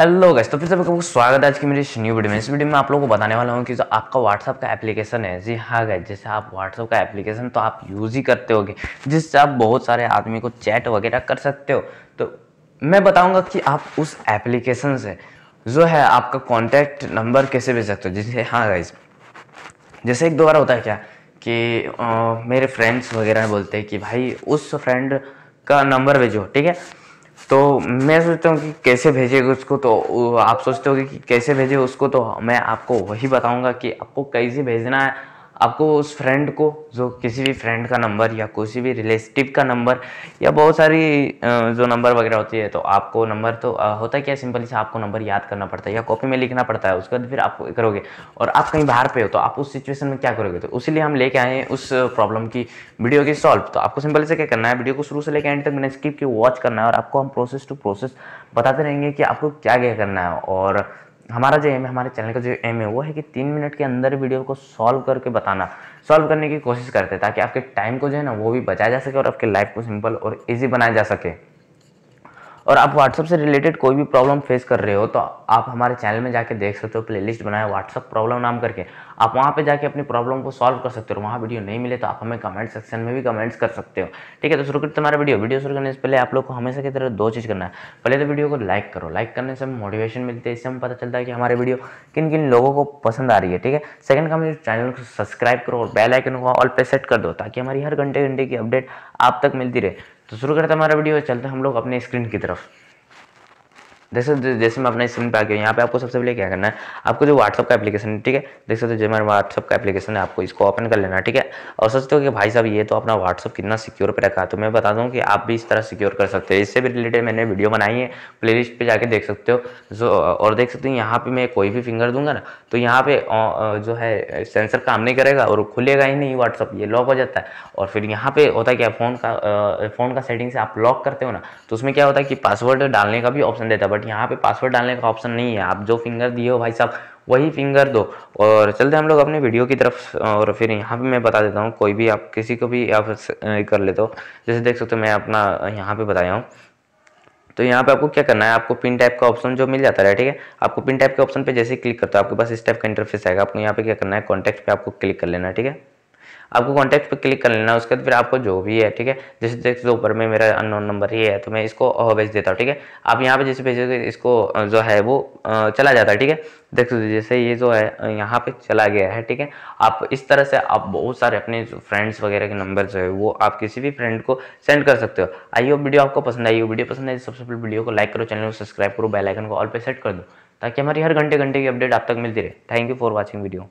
Hello guys, तो फिर सभी को स्वागत है आज की मेरी न्यू वीडियो में। इस वीडियो में आप लोगों को बताने वाला हूँ कि जो आपका व्हाट्सअप का एप्लीकेशन है, जी हाँ गाइस, जैसे आप व्हाट्सअप का एप्लीकेशन तो आप यूज़ ही करते होगे, जिससे आप बहुत सारे आदमी को चैट वगैरह कर सकते हो। तो मैं बताऊँगा कि आप उस एप्लीकेशन से जो है आपका कॉन्टैक्ट नंबर कैसे भेज सकते हो। जैसे हाँ गाइस, जैसे एक दो बार होता है क्या कि मेरे फ्रेंड्स वगैरह बोलते हैं कि भाई उस फ्रेंड का नंबर भेजो, ठीक है। तो मैं सोचता हूँ कि कैसे भेजे उसको, तो आप सोचते होगे कि कैसे भेजे उसको, तो मैं आपको वही बताऊँगा कि आपको कैसे भेजना है। आपको उस फ्रेंड को, जो किसी भी फ्रेंड का नंबर या किसी भी रिलेटिव का नंबर या बहुत सारी जो नंबर वगैरह होती है, तो आपको नंबर तो होता है क्या, सिंपली से आपको नंबर याद करना पड़ता है या कॉपी में लिखना पड़ता है। उसके बाद फिर आप करोगे और आप कहीं बाहर पे हो, तो आप उस सिचुएशन में क्या करोगे। तो उसीलिए हम लेके आए हैं उस प्रॉब्लम की वीडियो की सॉल्व। तो आपको सिंपली से क्या करना है, वीडियो को शुरू से लेकर एंड तक मैंने स्किप की वॉच करना है और आपको हम प्रोसेस टू प्रोसेस बताते रहेंगे कि आपको क्या क्या करना है। और हमारा जो एम है, हमारे चैनल का जो एम है वो है कि 3 मिनट के अंदर वीडियो को सॉल्व करके बताना, सॉल्व करने की कोशिश करते हैं, ताकि आपके टाइम को जो है ना वो भी बचाया जा सके और आपके लाइफ को सिंपल और इजी बनाया जा सके। और आप व्हाट्सअप से रिलेटेड कोई भी प्रॉब्लम फेस कर रहे हो तो आप हमारे चैनल में जाके देख सकते हो, प्लेलिस्ट बनाया व्हाट्सअप प्रॉब्लम नाम करके, आप वहाँ पे जाके अपनी प्रॉब्लम को सॉल्व कर सकते हो। वहाँ वीडियो नहीं मिले तो आप हमें कमेंट सेक्शन में भी कमेंट्स कर सकते हो, ठीक है। तो शुरू करते तुम्हारा वीडियो शुरू करने से पहले आप लोग को हमेशा की तरह दो चीज़ करना है। पहले तो वीडियो को लाइक करो, लाइक करने से मोटिवेशन मिलती है, इससे हमें पता चलता है कि हमारे वीडियो किन किन लोगों को पसंद आ रही है, ठीक है। सेकंड काम, इस चैनल को सब्सक्राइब करो और बेल आइकन को ऑल पे सेट कर दो, ताकि हमारी हर घंटे घंटे की अपडेट आप तक मिलती रहे। तो शुरू करते हमारा वीडियो, चलते हम लोग अपने स्क्रीन की तरफ। जैसे मैं अपने स्क्रीन पे आ गया, यहाँ पे आपको सबसे पहले क्या करना है, आपको जो व्हाट्सअप का एप्लीकेशन है, ठीक है, देख सकते हो जो हमारा व्हाट्सअप का एप्लीकेशन है, आपको इसको ओपन कर लेना, ठीक है। और सोचते हो कि भाई साहब ये तो अपना व्हाट्सअप कितना सिक्योर पे रखा है, तो मैं बता दूँ कि आप भी इस तरह सिक्योर कर सकते हो। इससे भी रिलेटेड मैंने वीडियो बनाई है, प्ले लिस्ट पर जाके देख सकते हो। जो और देख सकते हो यहाँ पर मैं कोई भी फिंगर दूंगा ना, तो यहाँ पर जो है सेंसर काम नहीं करेगा और खुलेगा ही नहीं व्हाट्सअप, ये लॉक हो जाता है। और फिर यहाँ पर होता है क्या, फ़ोन का सेटिंग से आप लॉक करते हो ना, तो उसमें क्या होता है कि पासवर्ड डालने का भी ऑप्शन देता है, बट यहाँ पे पासवर्ड डालने का ऑप्शन नहीं है। आप जो फिंगर दिए हो भाई साहब वही फिंगर दो। और चलते हम लोग अपने वीडियो की तरफ। और फिर यहाँ पे मैं बता देता हूँ, कोई भी आप किसी को भी आप कर लेते हो, जैसे देख सकते हो मैं अपना यहाँ पे बताया हूँ। तो यहाँ पे आपको क्या करना है, आपको पिन टाइप का ऑप्शन जो मिल जाता है, ठीक है, आपको पिन टाइप के ऑप्शन पे जैसे क्लिक करते हो आपके पास इस टाइप का इंटरफेस आएगा। आपको यहाँ पे क्या करना है, कॉन्टैक्ट पे आपको क्लिक कर लेना है, ठीक है, आपको कॉन्टैक्ट पे क्लिक कर लेना। उसके बाद फिर आपको जो भी है, ठीक है, जैसे देख दो ऊपर में मेरा अननोन नंबर ये है, तो मैं इसको भेज देता हूँ, ठीक है। आप यहाँ पे जैसे भेजोगे इसको जो है वो चला जाता है, ठीक है, देख दो जैसे ये जो है यहाँ पे चला गया है, ठीक है। आप इस तरह से आप बहुत सारे अपने फ्रेंड्स वगैरह के नंबर जो है वो आप किसी भी फ्रेंड को सेंड कर सकते हो। आइए वीडियो आपको पसंद आई, वीडियो पसंद आई सबसे पहले वीडियो को लाइक करो, चैनल को सब्सक्राइब करो, बेल आइकन को ऑल पे सेट कर दो, ताकि हमारी हर घंटे घंटे की अपडेट आप तक मिलती रहे। Thank you for watching video.